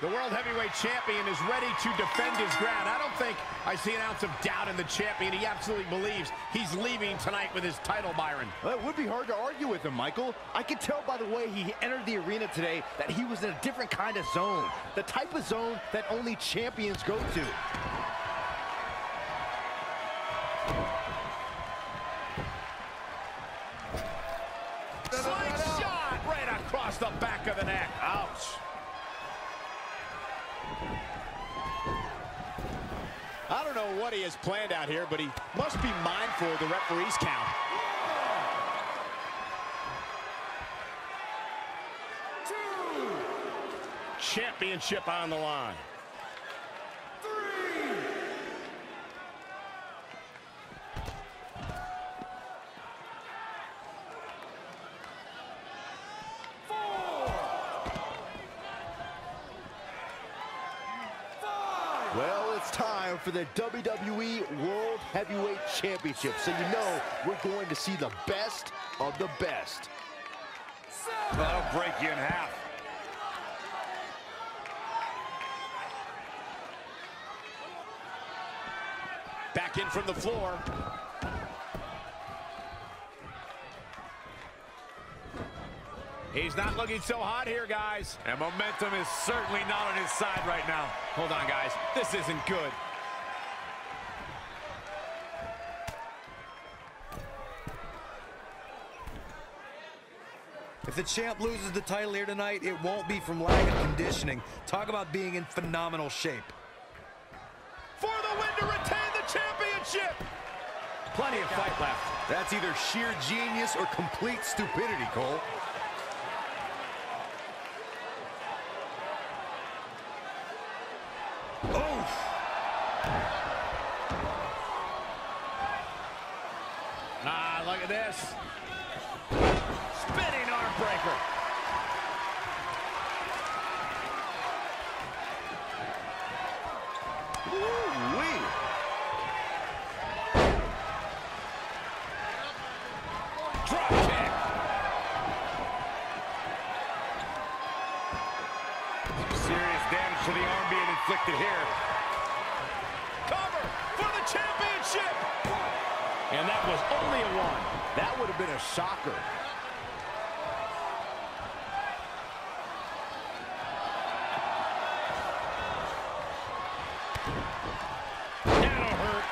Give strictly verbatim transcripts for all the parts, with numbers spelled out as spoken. The World Heavyweight Champion is ready to defend his ground. I don't think I see an ounce of doubt in the champion. He absolutely believes he's leaving tonight with his title, Byron. Well, it would be hard to argue with him, Michael. I could tell by the way he entered the arena today that he was in a different kind of zone, the type of zone that only champions go to. Slight shot right across the back of the neck. Ouch. I don't know what he has planned out here, but he must be mindful of the referee's count. Two. Championship on the line. Three. Four. Five. Well, it's time for the W W E World Heavyweight Championship, so you know we're going to see the best of the best. That'll break you in half. Back in from the floor. He's not looking so hot here, guys. And momentum is certainly not on his side right now. Hold on, guys. This isn't good. If the champ loses the title here tonight, it won't be from lack of conditioning. Talk about being in phenomenal shape. For the win to retain the championship. Plenty of fight left. That's either sheer genius or complete stupidity, Cole. Ah, look at this. Spinning arm breaker. Woo-wee. Drop kick. Some serious damage to the arm being inflicted here. Cover for the championship. And that was only a one. That would have been a shocker. That'll hurt.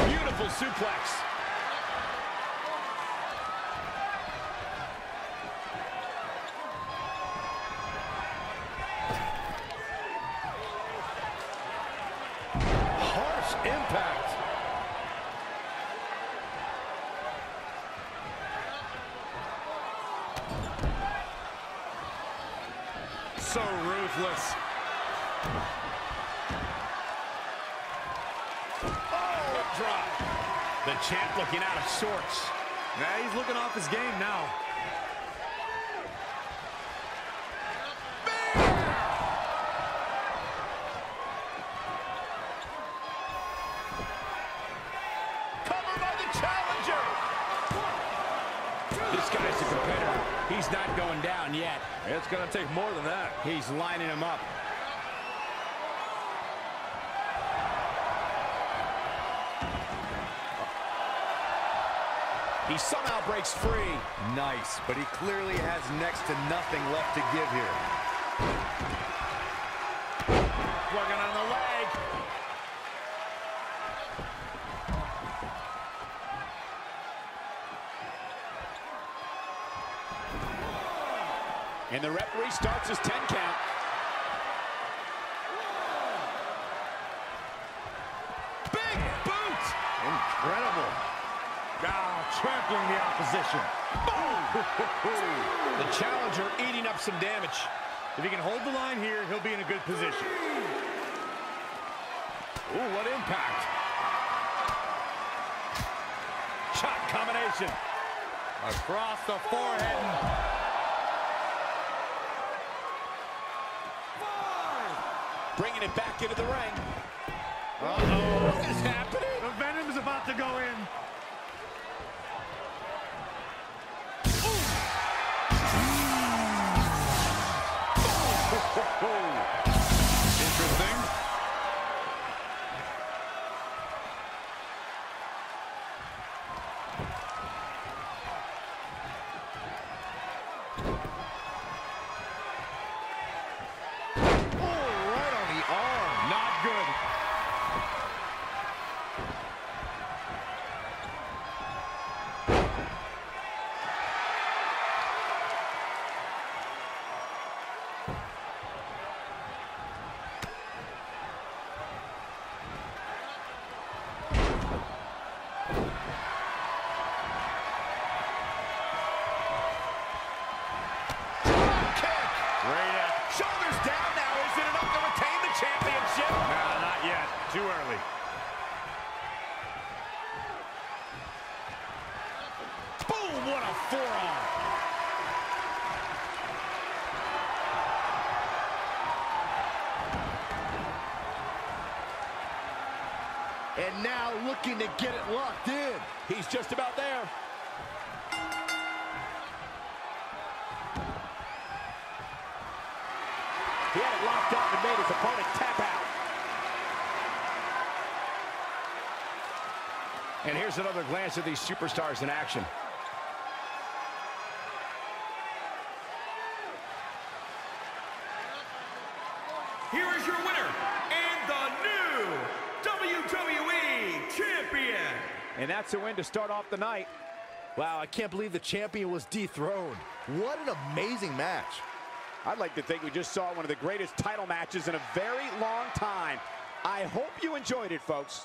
D D T. Beautiful suplex. Impact. So ruthless. Oh, drop. The champ looking out of sorts. Yeah, he's looking off his game now. This guy's a competitor. He's not going down yet. It's going to take more than that. He's lining him up. He somehow breaks free. Nice, but he clearly has next to nothing left to give here. Working on the leg. And the referee starts his ten count. Big boot! Incredible. Now oh, trampling the opposition. Boom! The challenger eating up some damage. If he can hold the line here, he'll be in a good position. Ooh, what impact. Shot combination. Across the forehead. And bringing it back into the ring. Uh-oh. What is happening? The venom's about to go in. what a forearm. And now looking to get it locked in. He's just about there. He had it locked up and made his opponent tap out. And here's another glance at these superstars in action. Here is your winner and the new W W E Champion. And that's a win to start off the night. Wow, I can't believe the champion was dethroned. What an amazing match. I'd like to think we just saw one of the greatest title matches in a very long time. I hope you enjoyed it, folks.